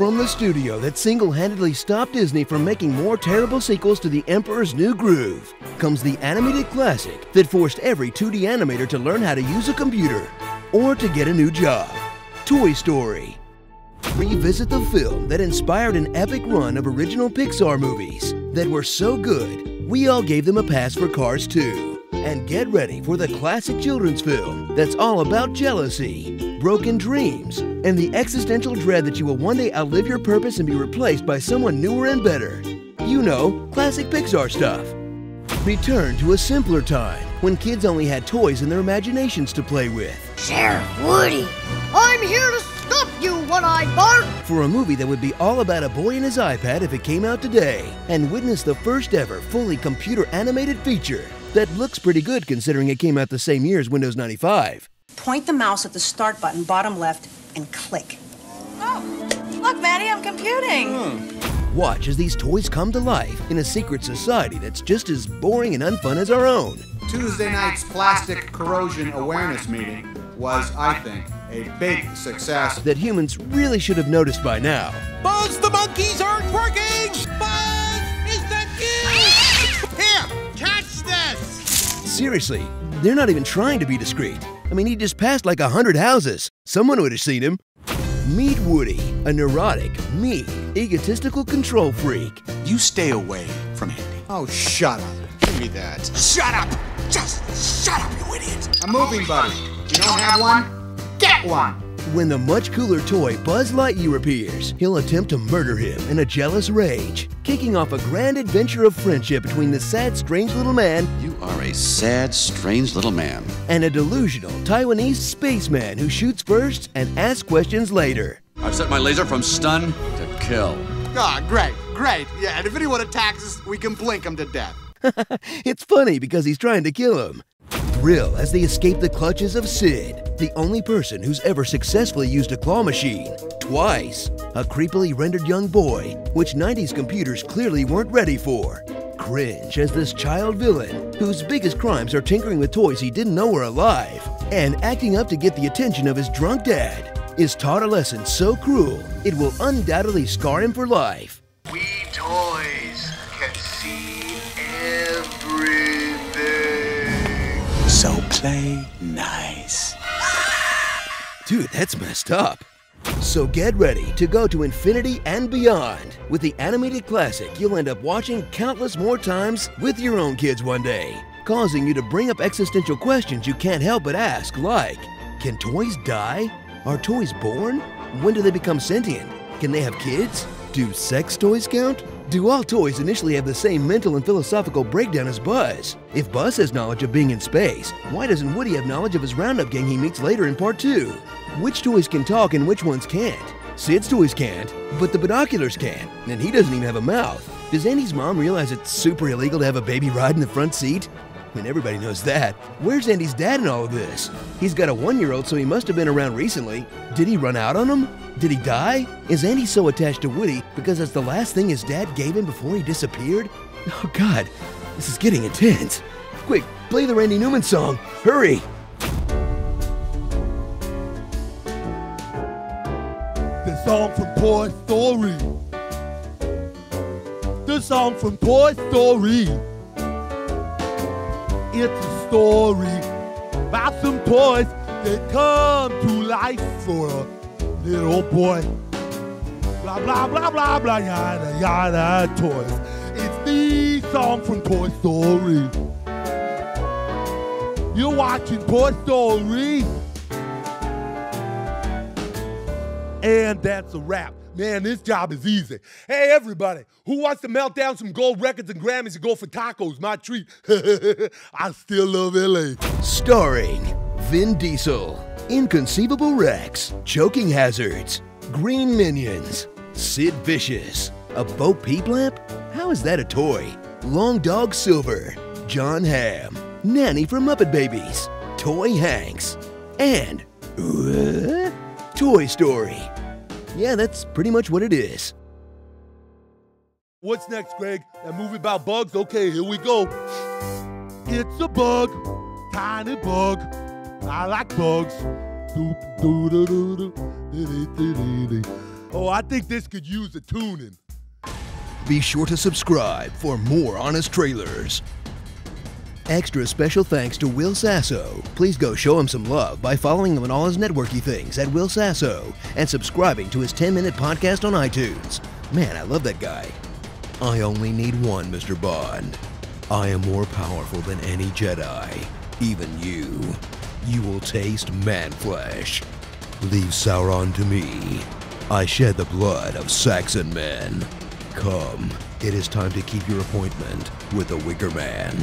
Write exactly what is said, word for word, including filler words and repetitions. from the studio that single-handedly stopped Disney from making more terrible sequels to The Emperor's New Groove comes the animated classic that forced every two D animator to learn how to use a computer or to get a new job, Toy Story. Revisit the film that inspired an epic run of original Pixar movies that were so good, we all gave them a pass for Cars two. And get ready for the classic children's film that's all about jealousy, broken dreams, and the existential dread that you will one day outlive your purpose and be replaced by someone newer and better. You know, classic Pixar stuff. Return to a simpler time when kids only had toys and their imaginations to play with. Sheriff Woody, I'm here to stop you, one-eyed Bart! For a movie that would be all about a boy and his iPad if it came out today, and witness the first ever fully computer-animated feature. That looks pretty good considering it came out the same year as Windows ninety-five. Point the mouse at the start button, bottom left, and click. Oh, look, Maddie, I'm computing. Mm. Watch as these toys come to life in a secret society that's just as boring and unfun as our own. Tuesday night's Plastic Corrosion Awareness Meeting was, I think, a big success. That humans really should have noticed by now. Buzz, the monkeys aren't working! Buzz is the key! Here! Catch this! Seriously, they're not even trying to be discreet. I mean, he just passed like a hundred houses. Someone would have seen him. Meet Woody, a neurotic, mean, egotistical control freak. You stay away from Andy. Oh, shut up. Give me that. Shut up! Just shut up, you idiot! I'm moving, buddy. You don't have one? Get one! When the much cooler toy Buzz Lightyear appears, he'll attempt to murder him in a jealous rage, kicking off a grand adventure of friendship between the sad, strange little man You are a sad, strange little man and a delusional Taiwanese spaceman who shoots first and asks questions later. I've set my laser from stun to kill. Ah, oh, great, great. Yeah, and if anyone attacks us, we can blink him to death. It's funny because he's trying to kill him. Thrill as they escape the clutches of Sid, the only person who's ever successfully used a claw machine, twice, a creepily rendered young boy, which nineties computers clearly weren't ready for. Cringe as this child villain, whose biggest crimes are tinkering with toys he didn't know were alive, and acting up to get the attention of his drunk dad, is taught a lesson so cruel it will undoubtedly scar him for life. We toys can see everything. So play nice. Dude, that's messed up. So get ready to go to infinity and beyond with the animated classic you'll end up watching countless more times with your own kids one day, causing you to bring up existential questions you can't help but ask, like, can toys die? Are toys born? When do they become sentient? Can they have kids? Do sex toys count? Do all toys initially have the same mental and philosophical breakdown as Buzz? If Buzz has knowledge of being in space, why doesn't Woody have knowledge of his roundup gang he meets later in part two? Which toys can talk and which ones can't? Sid's toys can't, but the binoculars can, and he doesn't even have a mouth. Does Andy's mom realize it's super illegal to have a baby ride in the front seat? I mean, everybody knows that. Where's Andy's dad in all of this? He's got a one-year-old, so he must have been around recently. Did he run out on him? Did he die? Is Andy so attached to Woody because that's the last thing his dad gave him before he disappeared? Oh God, this is getting intense. Quick, play the Randy Newman song. Hurry! The song from Toy Story. The song from Toy Story. It's a story about some toys that come to life for a little boy. Blah, blah, blah, blah, blah, yada, yada, toys. It's the song from Toy Story. You're watching Toy Story. And that's a wrap. Man, this job is easy. Hey, everybody, who wants to melt down some gold records and Grammys and go for tacos? My treat. I still love L A. Starring Vin Diesel, Inconceivable Rex, Choking Hazards, Green Minions, Sid Vicious, a Bo Peep lamp? How is that a toy? Long Dog Silver, John Hamm, Nanny from Muppet Babies, Toy Hanks, and uh, Toy Story. Yeah, that's pretty much what it is. What's next, Greg? That movie about bugs? Okay, here we go. It's a bug, tiny bug. I like bugs. Doop, doo, doo, doo, doo, doo, doo, doo, doo, doo. Oh, I think this could use a tuning. Be sure to subscribe for more Honest Trailers. Extra special thanks to Will Sasso. Please go show him some love by following him on all his networky things at Will Sasso and subscribing to his ten minute podcast on iTunes. Man, I love that guy. I only need one, Mister Bond. I am more powerful than any Jedi, even you. You will taste man flesh. Leave Sauron to me. I shed the blood of Saxon men. Come, it is time to keep your appointment with the Wicker Man.